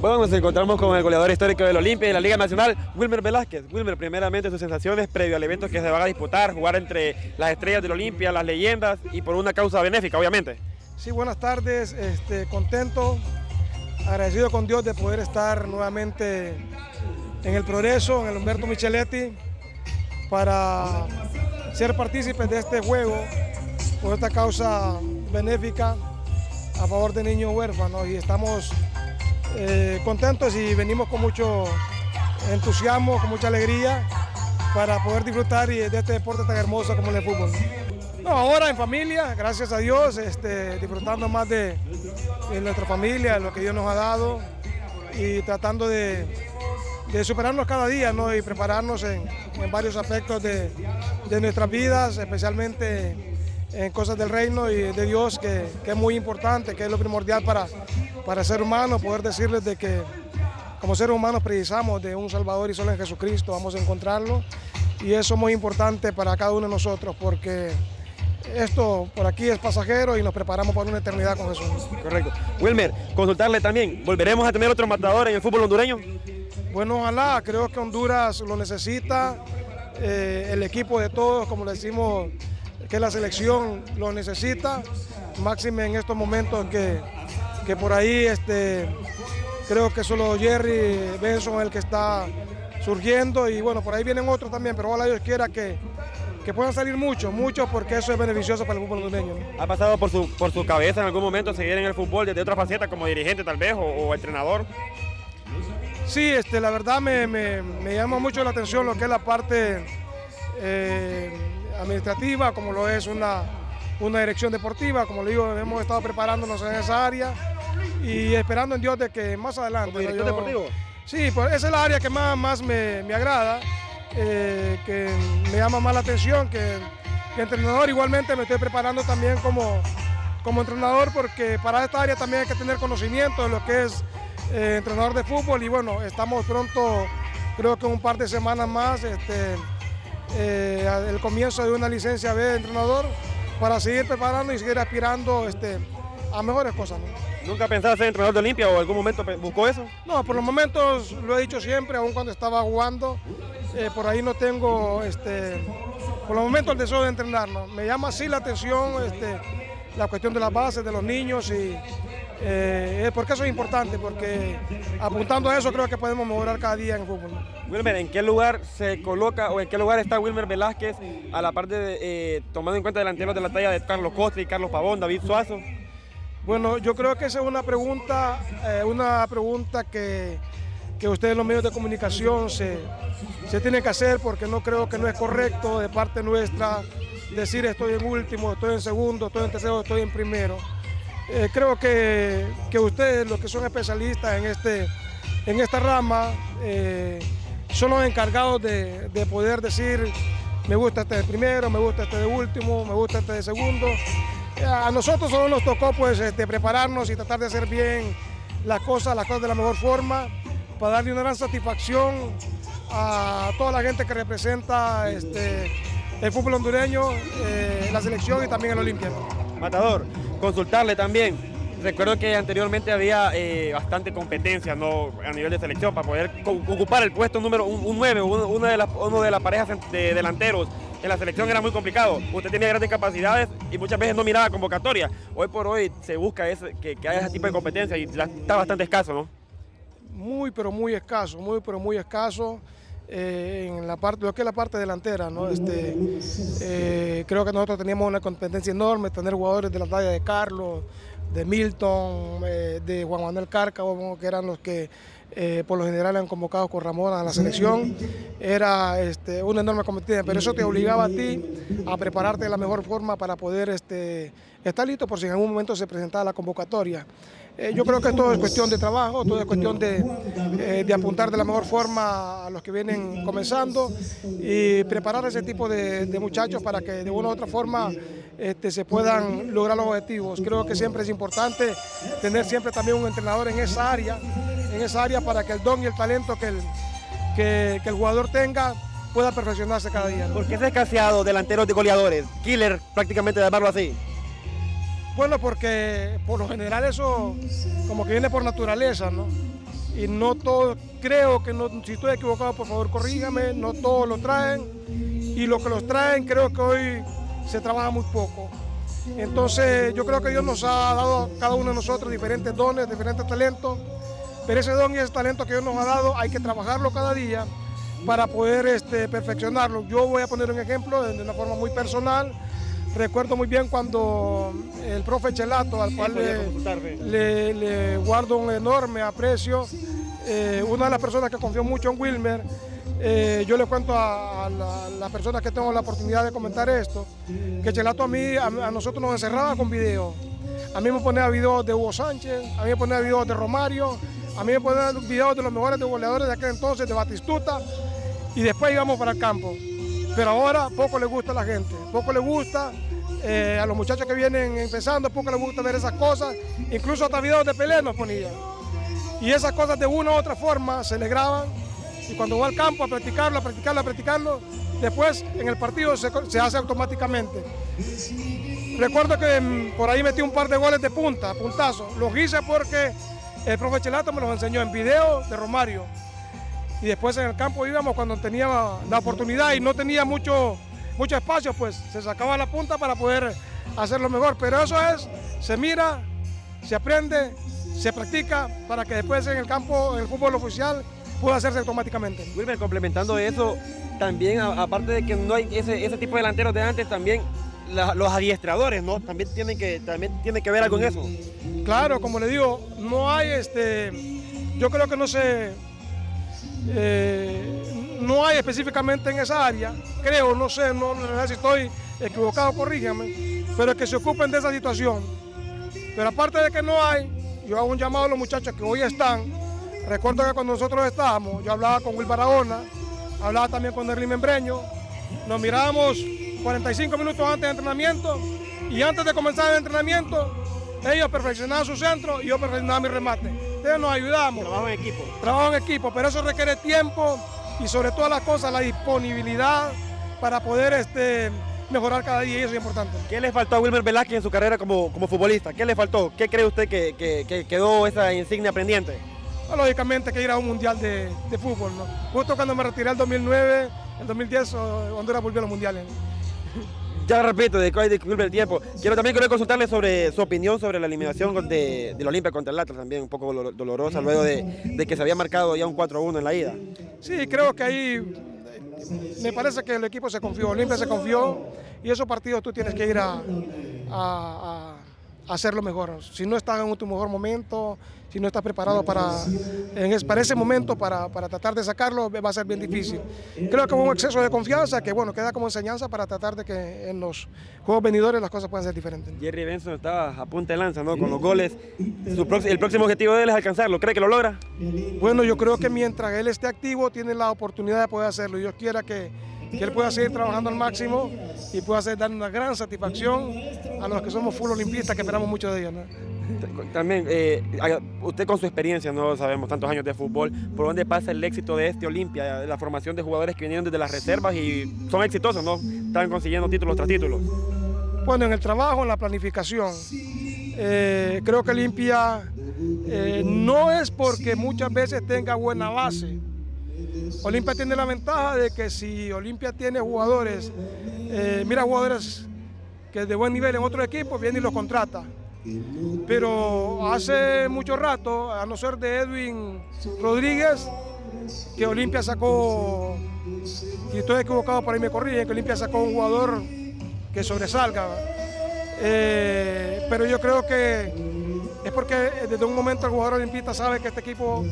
Bueno, nos encontramos con el goleador histórico del Olimpia y de la Liga Nacional, Wilmer Velázquez. Wilmer, primeramente sus sensaciones previo al evento que se va a disputar, jugar entre las estrellas del Olimpia, las leyendas y por una causa benéfica, obviamente. Sí, buenas tardes, contento, agradecido con Dios de poder estar nuevamente en el Progreso, en el Humberto Micheletti, para ser partícipes de este juego, por esta causa benéfica a favor de niños huérfanos, y estamos contentos y venimos con mucho entusiasmo, con mucha alegría para poder disfrutar de este deporte tan hermoso como el fútbol. No, ahora en familia, gracias a Dios, disfrutando más de nuestra familia, de lo que Dios nos ha dado y tratando de superarnos cada día, ¿no? Y prepararnos en varios aspectos de nuestras vidas, especialmente en cosas del reino y de Dios, que es muy importante, que es lo primordial para ser humano, poder decirles de que como seres humanos precisamos de un Salvador y solo en Jesucristo vamos a encontrarlo, y eso es muy importante para cada uno de nosotros, porque esto por aquí es pasajero y nos preparamos para una eternidad con Jesús. Correcto. Wilmer, consultarle también, ¿volveremos a tener otro matador en el fútbol hondureño? Bueno, ojalá, creo que Honduras lo necesita, el equipo de todos, como le decimos, que la selección lo necesita, máxime en estos momentos que por ahí creo que solo Jerry Benson es el que está surgiendo, y bueno, por ahí vienen otros también, pero ojalá Dios quiera que puedan salir muchos, porque eso es beneficioso para el fútbol hondureño, ¿no? ¿Ha pasado por su cabeza en algún momento seguir en el fútbol desde otra faceta, como dirigente tal vez o entrenador? Sí, la verdad me llama mucho la atención lo que es la parte administrativa, como lo es una dirección deportiva, como le digo, hemos estado preparándonos en esa área y esperando en Dios de que más adelante... ¿Como director deportivo? Sí, pues esa es la área que más me agrada, que me llama más la atención, que entrenador. Igualmente me estoy preparando también como entrenador, porque para esta área también hay que tener conocimiento de lo que es entrenador de fútbol, y bueno, estamos pronto, creo que un par de semanas más, el comienzo de una licencia B de entrenador, para seguir preparando y seguir aspirando a mejores cosas, ¿no? ¿Nunca pensaste ser entrenador de Olimpia o en algún momento buscó eso? No, por los momentos lo he dicho siempre, aún cuando estaba jugando, por ahí no tengo, por los momentos el deseo de entrenarnos. Me llama así la atención la cuestión de las bases, de los niños, y porque eso es importante, porque apuntando a eso creo que podemos mejorar cada día en el fútbol, ¿no? Wilmer, ¿en qué lugar se coloca o en qué lugar está Wilmer Velázquez a la parte de, tomando en cuenta delanteros de la talla de Carlos Costa y Carlos Pavón, David Suazo? Bueno, yo creo que esa es una pregunta que ustedes los medios de comunicación se tienen que hacer, porque no creo que no es correcto de parte nuestra decir estoy en último, estoy en segundo, estoy en tercero, estoy en primero. Creo que ustedes, los que son especialistas en esta rama, son los encargados de poder decir me gusta este de primero, me gusta este de último, me gusta este de segundo. A nosotros solo nos tocó pues prepararnos y tratar de hacer bien las cosas de la mejor forma, para darle una gran satisfacción a toda la gente que representa el fútbol hondureño, la selección y también el Olimpia. Matador, consultarle también, recuerdo que anteriormente había bastante competencia, ¿no?, a nivel de selección para poder ocupar el puesto número 9, uno de las parejas de delanteros en la selección era muy complicado. Usted tenía grandes capacidades y muchas veces no miraba convocatoria. Hoy por hoy se busca que haya ese tipo de competencia y está bastante escaso, ¿no? Muy pero muy escaso, en la parte, lo que es la parte delantera, ¿no? Creo que nosotros teníamos una competencia enorme, tener jugadores de la talla de Carlos, de Milton, de Juan Manuel Cárcamo, que eran los que por lo general eran convocados con Ramón a la selección. Era una enorme competencia, pero eso te obligaba a ti a prepararte de la mejor forma para poder estar listo por si en algún momento se presentaba la convocatoria. Yo creo que todo es cuestión de trabajo, todo es cuestión de apuntar de la mejor forma a los que vienen comenzando y preparar a ese tipo de muchachos para que de una u otra forma se puedan lograr los objetivos. Creo que siempre es importante tener siempre también un entrenador en esa área para que el don y el talento que el jugador tenga pueda perfeccionarse cada día, ¿no? ¿Por qué es escaseado delanteros de goleadores? Killer, prácticamente, de llamarlo así. Bueno, porque por lo general eso como que viene por naturaleza, ¿no? y no todos, creo que no, si estoy equivocado por favor corríjame, no todos lo traen y los que los traen creo que hoy se trabaja muy poco. Entonces yo creo que Dios nos ha dado a cada uno de nosotros diferentes dones, diferentes talentos, pero ese don y ese talento que Dios nos ha dado hay que trabajarlo cada día para poder perfeccionarlo. Yo voy a poner un ejemplo de una forma muy personal. Recuerdo muy bien cuando el profe Chelato, al cual le guardo un enorme aprecio, una de las personas que confió mucho en Wilmer, yo le cuento a las personas que tengo la oportunidad de comentar esto, que Chelato a nosotros nos encerraba con videos. A mí me ponía videos de Hugo Sánchez, a mí me ponía videos de Romario, a mí me ponía videos de los mejores goleadores de aquel entonces, de Batistuta, y después íbamos para el campo. Pero ahora poco le gusta a la gente, poco le gusta a los muchachos que vienen empezando, poco les gusta ver esas cosas, incluso hasta videos de Pelé nos ponían. Y esas cosas de una u otra forma se les graban y cuando va al campo a practicarlo, después en el partido se hace automáticamente. Recuerdo que por ahí metí un par de goles de puntazo, los hice porque el profe Chelato me los enseñó en video de Romario. Y después en el campo íbamos cuando tenía la oportunidad y no tenía mucho espacio, pues se sacaba la punta para poder hacerlo mejor. Pero eso es, se mira, se aprende, se practica para que después en el campo, en el fútbol oficial, pueda hacerse automáticamente. Wilmer, complementando eso, también aparte de que no hay ese tipo de delanteros de antes, también los adiestradores, ¿no? También tienen que ver algo en eso. Claro, como le digo, no hay yo creo que no hay específicamente en esa área, creo, no sé, no sé si estoy equivocado, corrígeme, pero que se ocupen de esa situación. Pero aparte de que no hay, yo hago un llamado a los muchachos que hoy están. Recuerdo que cuando nosotros estábamos, yo hablaba con Will Barahona, hablaba también con Erly Membreño, nos mirábamos 45 minutos antes de entrenamiento y antes de comenzar el entrenamiento ellos perfeccionaban su centro y yo perfeccionaba mi remate. Entonces nos ayudamos. Trabajo en equipo, pero eso requiere tiempo y sobre todas las cosas la disponibilidad para poder mejorar cada día, y eso es importante. ¿Qué le faltó a Wilmer Velázquez en su carrera como futbolista? ¿Qué le faltó? ¿Qué cree usted que quedó esa insignia pendiente? Bueno, lógicamente que ir a un mundial de fútbol, ¿no? Justo cuando me retiré en el 2009, en el 2010 Honduras volvió a los mundiales, ¿no? Ya repito, disculpe el tiempo. Quiero también consultarle sobre su opinión sobre la eliminación de la Olimpia contra el Atlas, también un poco dolorosa luego de que se había marcado ya un 4-1 en la ida. Sí, creo que ahí me parece que el equipo se confió, Olimpia se confió y esos partidos tú tienes que ir a hacerlo mejor. Si no estás en tu mejor momento, si no estás preparado para ese momento, para tratar de sacarlo, va a ser bien difícil. Creo que hubo un exceso de confianza que, bueno, queda como enseñanza para tratar de que en los juegos venidores las cosas puedan ser diferentes. Jerry Benson estaba a punta de lanza, ¿no? Con los goles. El próximo objetivo de él es alcanzarlo. ¿Cree que lo logra? Bueno, yo creo que mientras él esté activo, tiene la oportunidad de poder hacerlo. Dios quiera que él pueda seguir trabajando al máximo y pueda dar una gran satisfacción a los que somos full olimpistas, que esperamos mucho de ellos, ¿no? También, usted con su experiencia, no sabemos, tantos años de fútbol, ¿por dónde pasa el éxito de este Olimpia? La formación de jugadores que vinieron desde las reservas y son exitosos, ¿no? Están consiguiendo títulos tras títulos. Bueno, en el trabajo, en la planificación, creo que Olimpia no es porque muchas veces tenga buena base. Olimpia tiene la ventaja de que si Olimpia tiene jugadores, jugadores que de buen nivel en otro equipo, viene y los contrata. Pero hace mucho rato, a no ser de Edwin Rodríguez, que Olimpia sacó, si estoy equivocado por ahí me corrigen, que Olimpia sacó un jugador que sobresalga. Pero yo creo que es porque desde un momento el jugador olimpista sabe que este equipo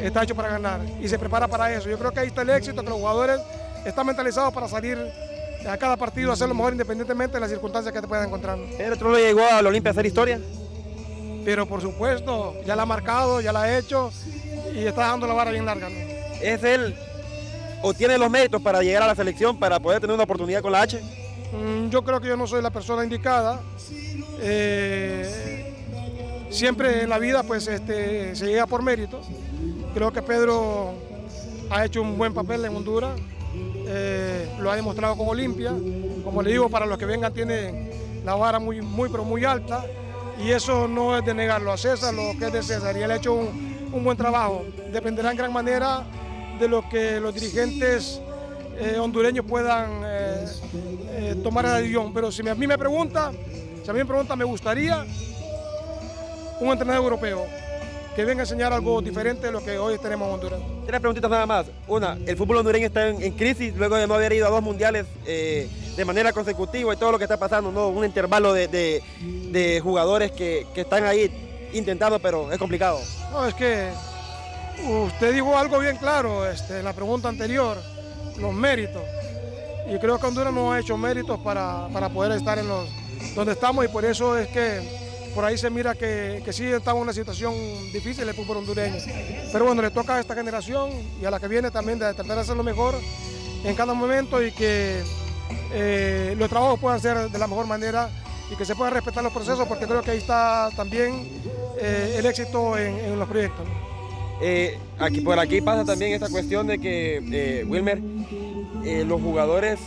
está hecho para ganar y se prepara para eso. Yo creo que ahí está el éxito, que los jugadores están mentalizados para salir a cada partido, hacer lo mejor independientemente de las circunstancias que te puedan encontrar. ¿El otro lo llegó al Olimpia a hacer historia? Pero por supuesto, ya la ha marcado, ya la ha hecho y está dejando la vara bien larga, ¿no? ¿Es él o tiene los méritos para llegar a la selección, para poder tener una oportunidad con la H? Yo creo que yo no soy la persona indicada. Siempre en la vida pues se llega por mérito. Creo que Pedro ha hecho un buen papel en Honduras. Lo ha demostrado con Olimpia, como le digo, para los que vengan tiene la vara muy, muy, pero muy alta, y eso no es de negarlo a César, lo que es de César, y él ha hecho un, un buen trabajo. Dependerá en gran manera de lo que los dirigentes hondureños puedan tomar la decisión. Pero si a mí me pregunta, me gustaría un entrenador europeo que venga a enseñar algo diferente de lo que hoy tenemos en Honduras. Tres preguntitas nada más. Una, el fútbol hondureño está en crisis luego de no haber ido a 2 mundiales de manera consecutiva y todo lo que está pasando, ¿no? Un intervalo de jugadores que están ahí intentando, pero es complicado. No, es que usted dijo algo bien claro en la pregunta anterior, los méritos. Y creo que Honduras no ha hecho méritos para poder estar en donde estamos, y por eso es que por ahí se mira que sí estamos en una situación difícil el fútbol hondureño. Pero bueno, le toca a esta generación y a la que viene también de tratar de hacer lo mejor en cada momento, y que los trabajos puedan ser de la mejor manera y que se puedan respetar los procesos, porque creo que ahí está también el éxito en los proyectos, ¿no? Por aquí pasa también esta cuestión de que, Wilmer, los jugadores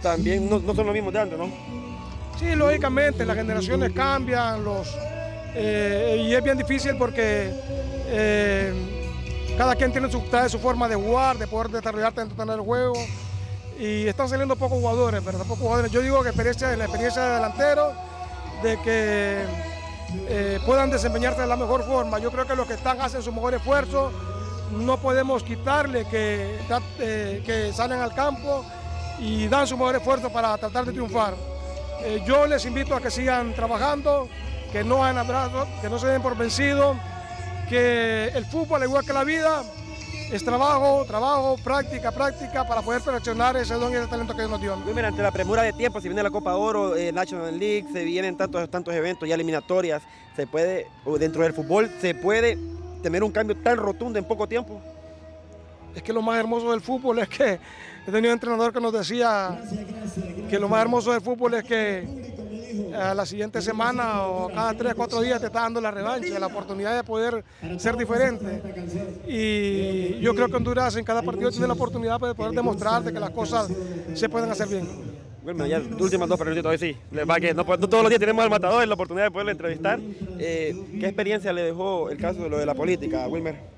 también no son los mismos de antes, ¿no? Sí, lógicamente, las generaciones cambian, y es bien difícil porque cada quien tiene su forma de jugar, de poder desarrollarte dentro del juego, y están saliendo pocos jugadores, pero tampoco jugadores. Yo digo que la experiencia de delantero, de que puedan desempeñarse de la mejor forma. Yo creo que los que hacen su mejor esfuerzo, no podemos quitarle que salen al campo y dan su mejor esfuerzo para tratar de triunfar. Yo les invito a que sigan trabajando, que no hagan abrazos, que no se den por vencidos, que el fútbol, al igual que la vida, es trabajo, trabajo, práctica, práctica, para poder perfeccionar ese don y ese talento que Dios nos dio. Mira, ante la premura de tiempo, se viene la Copa Oro, la National League, se vienen tantos eventos, ya eliminatorias, ¿se puede, dentro del fútbol, se puede tener un cambio tan rotundo en poco tiempo? Es que lo más hermoso del fútbol es que he tenido un entrenador que nos decía que lo más hermoso del fútbol es que a la siguiente semana o cada 3 o 4 días te está dando la revancha, la oportunidad de poder ser diferente. Y yo creo que Honduras en cada partido tiene la oportunidad de poder demostrar de que las cosas se pueden hacer bien. Bueno, ya las últimas 2 preguntitas, hoy sí. No todos los días tenemos al matador la oportunidad de poderlo entrevistar. ¿Qué experiencia le dejó el caso de lo de la política, Wilmer?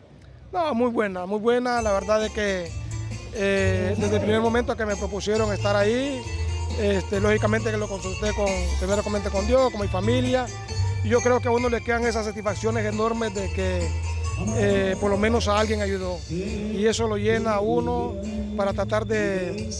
No, muy buena, la verdad es que desde el primer momento que me propusieron estar ahí, lógicamente que lo consulté primero comenté con Dios, con mi familia, y yo creo que a uno le quedan esas satisfacciones enormes de que por lo menos a alguien ayudó, y eso lo llena a uno para tratar de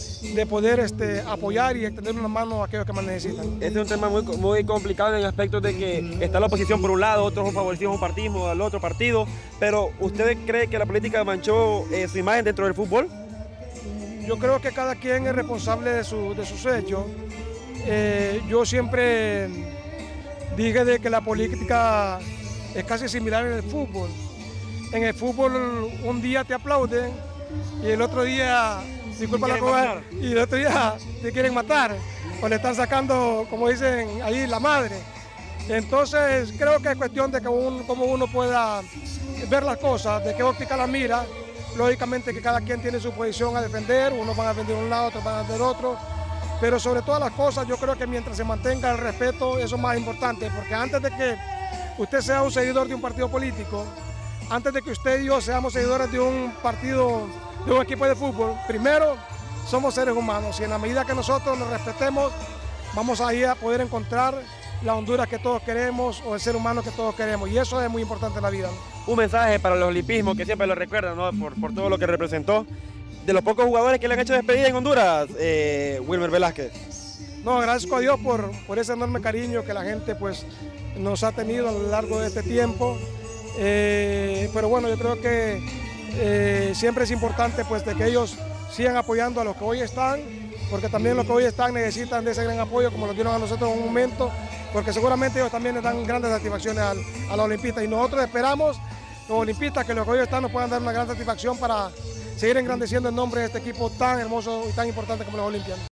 poder apoyar y extender una mano a aquellos que más necesitan. Este es un tema muy, muy complicado en el aspecto de que está la oposición por un lado, otros favorecieron un partido, al otro partido, pero ¿usted cree que la política manchó su imagen dentro del fútbol? Yo creo que cada quien es responsable de sus hechos. Yo siempre dije de que la política es casi similar en el fútbol. En el fútbol un día te aplauden y el otro día, te quieren matar o le están sacando, como dicen ahí, la madre. Entonces creo que es cuestión de cómo uno pueda ver las cosas, de qué óptica las mira. Lógicamente que cada quien tiene su posición a defender, unos van a defender un lado, otros van a defender otro, pero sobre todas las cosas yo creo que mientras se mantenga el respeto, eso es más importante, porque antes de que usted sea un seguidor de un partido político, antes de que usted y yo seamos seguidores de un partido, de un equipo de fútbol, primero somos seres humanos, y en la medida que nosotros nos respetemos, vamos ahí a poder encontrar la Honduras que todos queremos o el ser humano que todos queremos, y eso es muy importante en la vida, ¿no? Un mensaje para los olimpismos que siempre lo recuerdan, ¿no? Por todo lo que representó, de los pocos jugadores que le han hecho despedida en Honduras, Wilmer Velázquez. No, agradezco a Dios por ese enorme cariño que la gente pues nos ha tenido a lo largo de este tiempo. Pero bueno, yo creo que siempre es importante pues de que ellos sigan apoyando a los que hoy están, porque también los que hoy están necesitan de ese gran apoyo como lo dieron a nosotros en un momento, porque seguramente ellos también les dan grandes satisfacciones a los olimpistas, y nosotros esperamos los olimpistas que los que hoy están nos puedan dar una gran satisfacción para seguir engrandeciendo el nombre de este equipo tan hermoso y tan importante como los olimpianos.